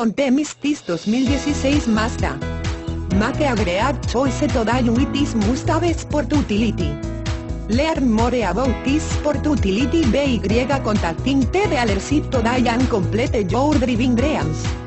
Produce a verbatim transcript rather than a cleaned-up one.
Son temis tis dos mil dieciséis Mazda. Mate agreat choice today with this Mustave Sport Utility. Learn more about this Sport Utility by contacting T D dealership today and complete your driving dreams.